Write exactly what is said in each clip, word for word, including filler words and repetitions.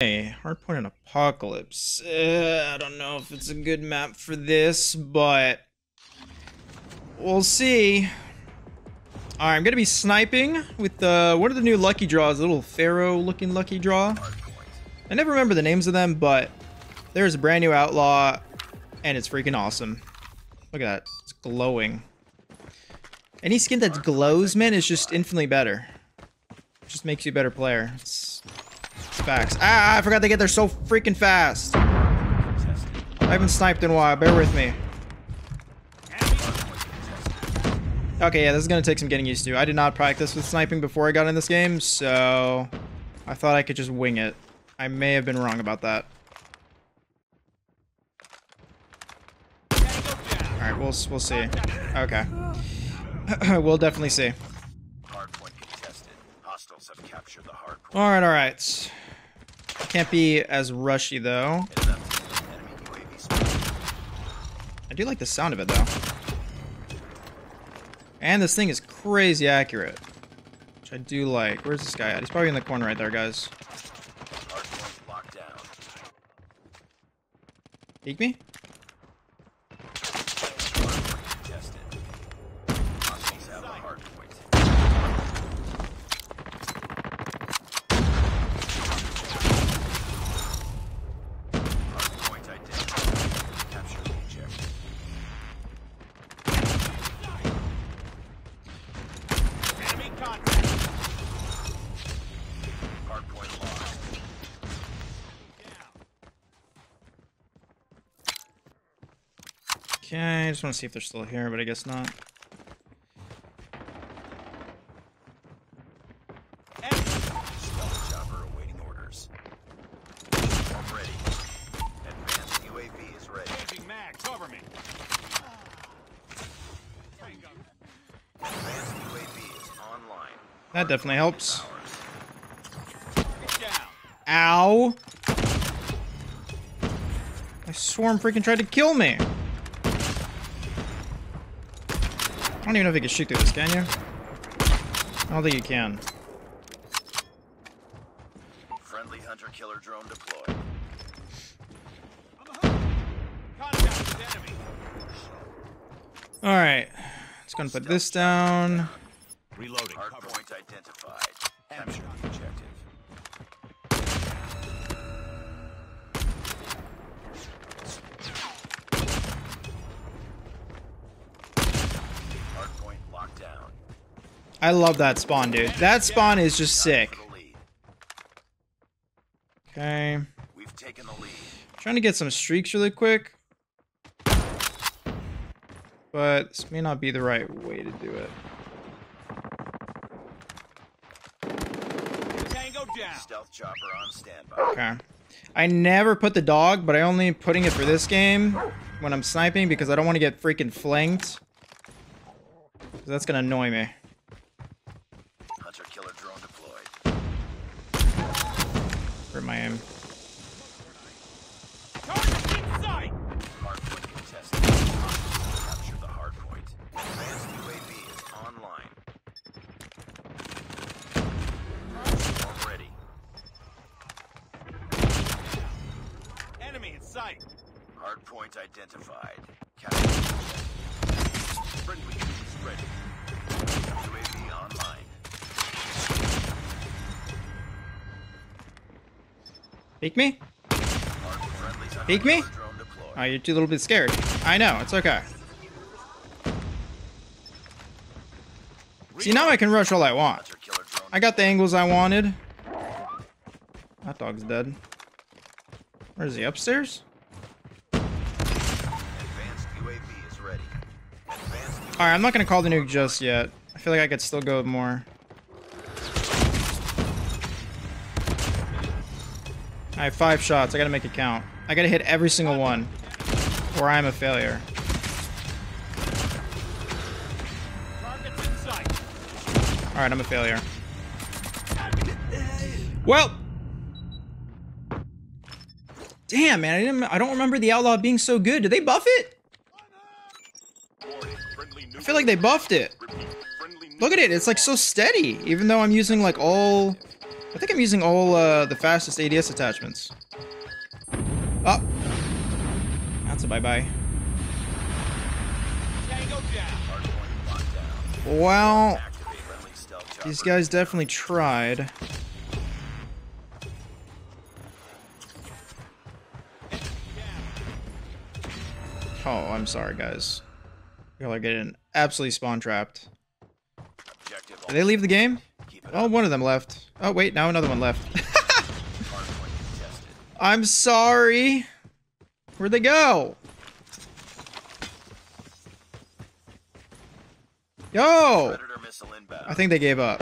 Hey, Hardpoint and Apocalypse. Uh, I don't know if it's a good map for this, but we'll see. Alright, I'm gonna be sniping with the uh, what are the new Lucky Draws? The little Pharaoh looking Lucky Draw. I never remember the names of them, but there's a brand new Outlaw, and it's freaking awesome. Look at that, it's glowing. Any skin that glows, man, is just infinitely better. It just makes you a better player. It's Facts. Ah, I forgot they get there so freaking fast. I haven't sniped in a while. Bear with me. Okay, yeah, this is going to take some getting used to. I did not practice with sniping before I got in this game, so I thought I could just wing it. I may have been wrong about that. Alright, we'll, we'll see. Okay. We'll definitely see. Alright, alright. Can't be as rushy though. I do like the sound of it though. And this thing is crazy accurate, which I do like. Where's this guy at? He's probably in the corner right there, guys. Peek me? Okay, I just want to see if they're still here, but I guess not. That definitely helps. Ow! My swarm freaking tried to kill me! I don't even know if you can shoot through this, can you? I don't think you can. Friendly hunter killer drone deployed. Alright. Let's go and put this down. Reloading. Hardpoint identified. Capture the objective. Hardpoint locked down. I love that spawn, dude. That spawn is just sick. Okay. We've taken the lead. I'm trying to get some streaks really quick. But this may not be the right way to do it. Stealth chopper on standby. Okay. I never put the dog, but I only putting it for this game when I'm sniping because I don't want to get freaking flanked. That's gonna annoy me. Hunter killer drone deployed. Where am I aim? Target in sight. Hardpoint contested. Capture the hardpoint. Advanced U A V is online. Hardpoint identified. Captain. Friendly is ready. U A V online. Peek me? Peek me? Oh, you're too little bit scared. I know, it's okay. See, now I can rush all I want. I got the angles I wanted. That dog's dead. Where is he? Upstairs? Advanced U A V is ready. Advanced U A V. All right, I'm not gonna call the nuke just yet. I feel like I could still go with more. I have five shots. I gotta make it count. I gotta hit every single one, or I'm a failure. All right, I'm a failure. Well. Damn, man, I didn't. I don't remember the Outlaw being so good. Did they buff it? I feel like they buffed it. Look at it. It's like so steady, even though I'm using like all I think I'm using all uh, the fastest A D S attachments. Oh. That's a bye-bye. Wow. These guys definitely tried. Oh, I'm sorry, guys. Y'all are getting absolutely spawn-trapped. Did they leave the game? Oh, one of them left. Oh, wait, now another one left. I'm sorry. Where'd they go? Yo! I think they gave up.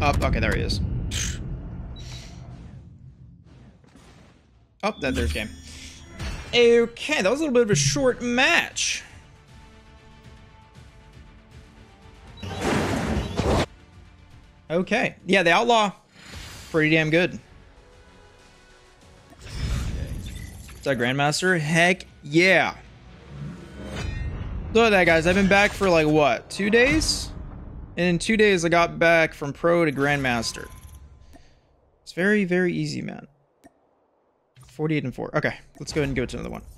Up. Oh, okay, there he is. Oh, that there's game. Okay, that was a little bit of a short match. Okay. Yeah, the Outlaw, pretty damn good. Is that Grandmaster? Heck yeah. Look at that, guys. I've been back for like, what, two days? And in two days, I got back from Pro to Grandmaster. It's very, very easy, man. forty-eight and four. Okay, let's go ahead and give it to another one.